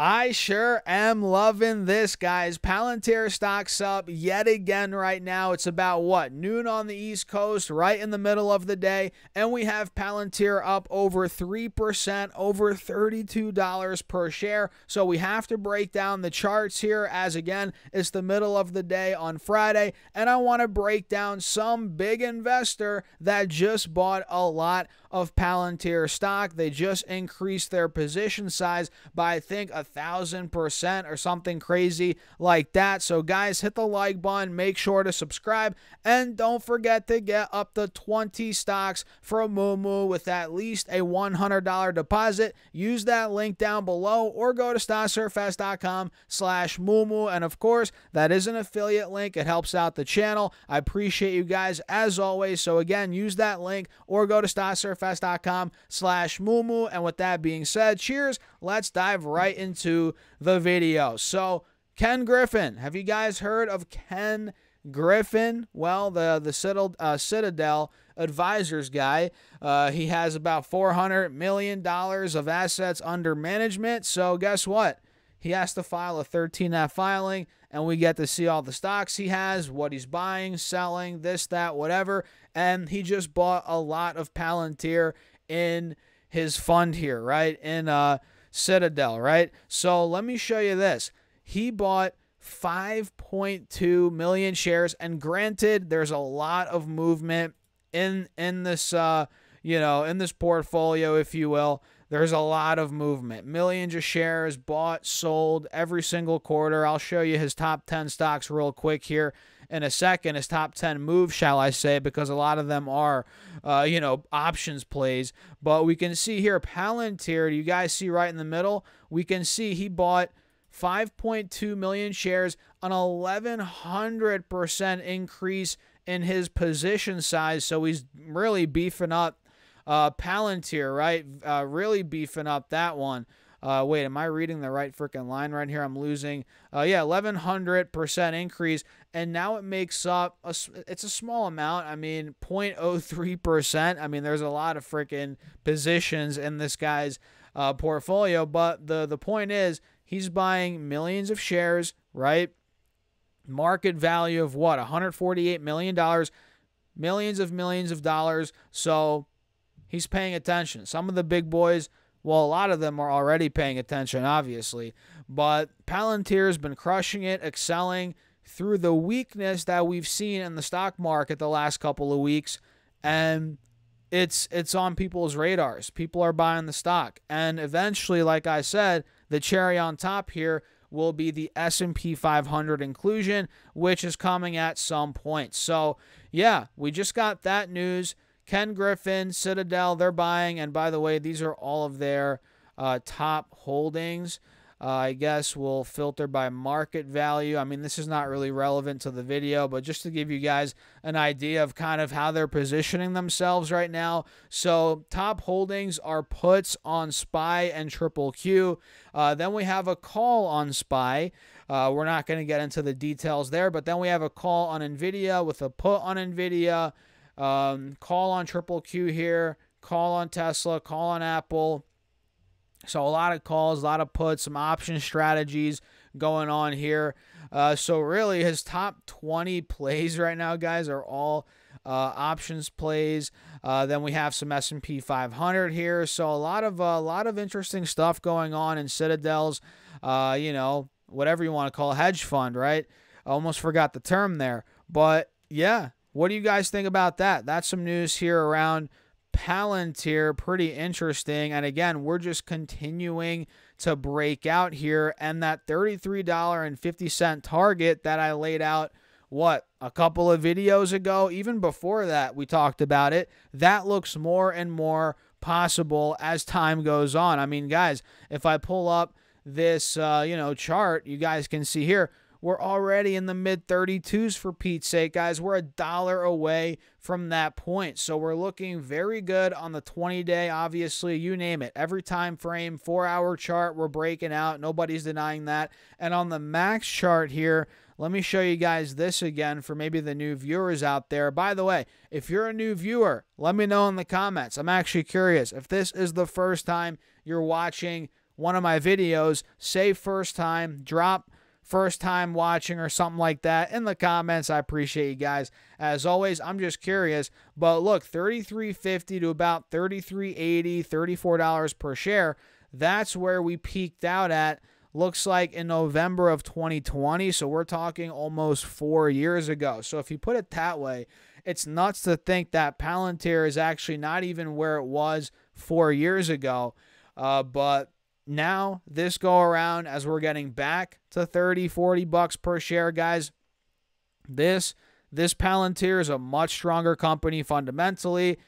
I sure am loving this, guys. Palantir stock's up yet again right now. It's about, what, noon on the East Coast, right in the middle of the day, and we have Palantir up over 3%, over $32 per share. So we have to break down the charts here, as again, it's the middle of the day on Friday, and I want to break down some big investor that just bought a lot of Palantir stock. They just increased their position size by, I think, 1,000% or something crazy like that. So guys, hit the like button, make sure to subscribe, and don't forget to get up to 20 stocks from Moomoo with at least a $100 deposit. Use that link down below or go to stasserfes.com/Moomoo. And of course, that is an affiliate link. It helps out the channel. I appreciate you guys as always. So again, use that link or go to stasserfes.com/Moomoo. And with that being said, cheers. Let's dive right into the video. So Ken Griffin, have you guys heard of Ken Griffin? Well, the Citadel Advisors guy, he has about $400 million of assets under management. So guess what? He has to file a 13F filing, and we get to see all the stocks he has, what he's buying, selling, this, that, whatever. And he just bought a lot of Palantir in his fund here, right? In Citadel, right? So let me show you this. He bought 5.2 million shares, and granted, there's a lot of movement in this, you know, in this portfolio, if you will. There's a lot of movement. Millions of shares bought, sold every single quarter. I'll show you his top 10 stocks real quick here in a second. His top 10 moves, shall I say, because a lot of them are, you know, options plays. But we can see here, Palantir, do you guys see right in the middle? We can see he bought 5.2 million shares, an 1,100% increase in his position size. So he's really beefing up Palantir, right? Really beefing up that one. Wait, am I reading the right freaking line right here? I'm losing. Yeah, 1,100% increase. And now it makes up, it's a small amount. I mean, 0.03%. I mean, there's a lot of freaking positions in this guy's portfolio. But the point is, he's buying millions of shares, right? Market value of what? $148 million. Millions of dollars. So he's paying attention. Some of the big boys, well, a lot of them are already paying attention, obviously. But Palantir's been crushing it, excelling through the weakness that we've seen in the stock market the last couple of weeks. And it's on people's radars. People are buying the stock. And eventually, like I said, the cherry on top here will be the S&P 500 inclusion, which is coming at some point. So, yeah, we just got that news. Ken Griffin, Citadel, they're buying. And by the way, these are all of their top holdings. I guess we'll filter by market value. I mean, this is not really relevant to the video, but just to give you guys an idea of kind of how they're positioning themselves right now. So top holdings are puts on SPY and Triple Q. Then we have a call on SPY. We're not going to get into the details there, but then we have a call on Nvidia with a put on Nvidia. Call on Triple Q here, call on Tesla, call on Apple. So a lot of calls, a lot of puts, some option strategies going on here. So really his top 20 plays right now, guys, are all options plays. Then we have some S&P 500 here. So a lot of interesting stuff going on in Citadel's, you know, whatever you want to call it, hedge fund, right? I almost forgot the term there, but yeah. What do you guys think about that? That's some news here around Palantir. Pretty interesting. And again, we're just continuing to break out here. And that $33.50 target that I laid out, what, a couple of videos ago, even before that, we talked about it. That looks more and more possible as time goes on. I mean, guys, if I pull up this, you know, chart, you guys can see here, we're already in the mid-32s for Pete's sake, guys. We're $1 away from that point. So we're looking very good on the 20-day, obviously. You name it. Every time frame, 4-hour chart, we're breaking out. Nobody's denying that. And on the max chart here, let me show you guys this again for maybe the new viewers out there. By the way, if you're a new viewer, let me know in the comments. I'm actually curious. If this is the first time you're watching one of my videos, say first time, drop first time watching or something like that in the comments. I appreciate you guys. As always, I'm just curious, but look, $33.50 to about $33.80, $34 per share. That's where we peaked out at. Looks like in November of 2020. So we're talking almost 4 years ago. So if you put it that way, it's nuts to think that Palantir is actually not even where it was 4 years ago. But now this go around, as we're getting back to 30, 40 bucks per share, guys, this Palantir is a much stronger company fundamentally.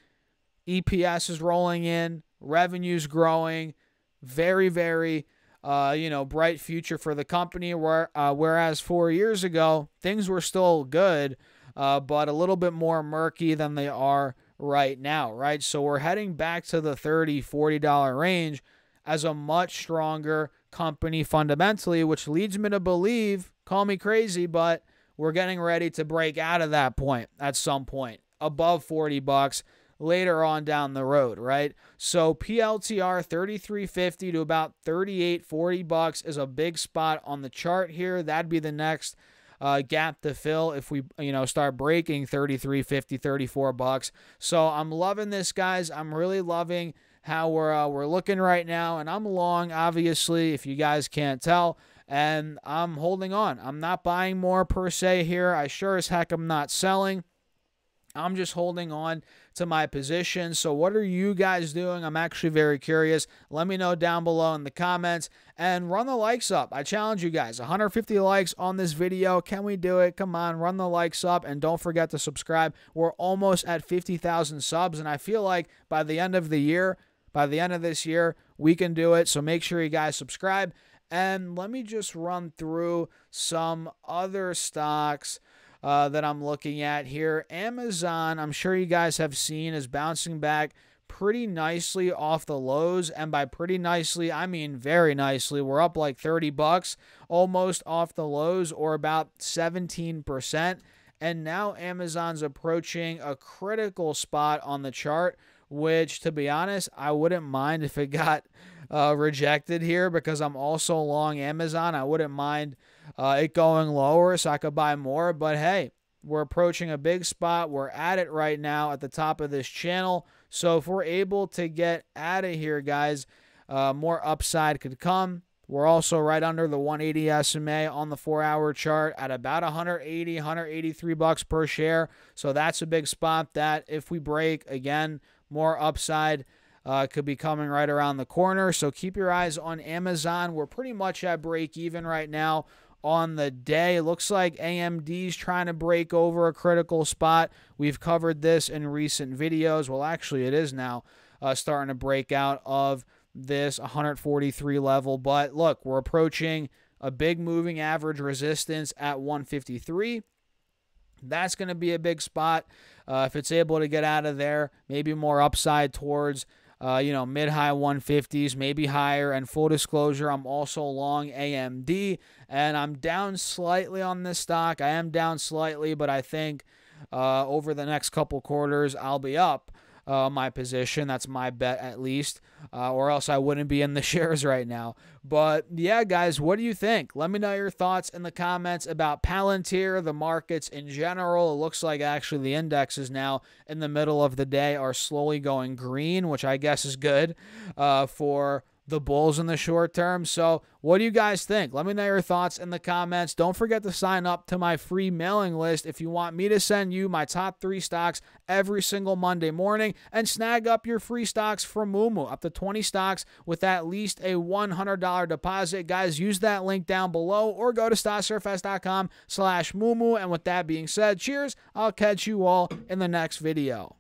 EPS is rolling in, revenue's growing, very, very, bright future for the company, whereas 4 years ago, things were still good, but a little bit more murky than they are right now, right? So we're heading back to the $30, $40 range as a much stronger company fundamentally, which leads me to believe, call me crazy, but we're getting ready to break out of that point at some point, above 40 bucks. Later on down the road, right? So PLTR $33.50 to about $38.40 bucks is a big spot on the chart here. That'd be the next gap to fill if we, start breaking $33.50, $34 bucks. So I'm loving this, guys. I'm really loving how we're looking right now, and I'm long, obviously, if you guys can't tell. And I'm holding on. I'm not buying more per se here. I sure as heck am not selling. I'm just holding on to my position. So what are you guys doing? I'm actually very curious. Let me know down below in the comments and run the likes up. I challenge you guys, 150 likes on this video. Can we do it? Come on, run the likes up, and don't forget to subscribe. We're almost at 50,000 subs, and I feel like by the end of the year, by the end of this year, we can do it. So make sure you guys subscribe, and let me just run through some other stocks that I'm looking at here. Amazon, I'm sure you guys have seen, is bouncing back pretty nicely off the lows. And by pretty nicely, I mean very nicely. We're up like 30 bucks almost off the lows, or about 17%. And now Amazon's approaching a critical spot on the chart, which, to be honest, I wouldn't mind if it got rejected here, because I'm also long Amazon. I wouldn't mind it going lower so I could buy more, but hey, we're approaching a big spot. We're at it right now at the top of this channel. So if we're able to get out of here, guys, more upside could come. We're also right under the 180 SMA on the 4-hour chart at about 180, 183 bucks per share. So that's a big spot that if we break again, more upside could be coming right around the corner. So keep your eyes on Amazon. We're pretty much at break even right now on the day. It looks like AMD's trying to break over a critical spot. We've covered this in recent videos. Well, actually, it is now starting to break out of this 143 level. But look, we're approaching a big moving average resistance at 153. That's going to be a big spot. If it's able to get out of there, maybe more upside towards mid-high 150s, maybe higher. And full disclosure, I'm also long AMD, and I'm down slightly on this stock. I am down slightly, but I think over the next couple quarters, I'll be up my position. That's my bet, at least, or else I wouldn't be in the shares right now. But yeah, guys, what do you think? Let me know your thoughts in the comments about Palantir, the markets in general. It looks like actually the indexes now in the middle of the day are slowly going green, which I guess is good for the bulls in the short term. So what do you guys think? Let me know your thoughts in the comments. Don't forget to sign up to my free mailing list if you want me to send you my top 3 stocks every single Monday morning, and snag up your free stocks from Moomoo, up to 20 stocks with at least a $100 deposit. Guys, use that link down below, or go to stasserfes.com/Moomoo. And with that being said, cheers. I'll catch you all in the next video.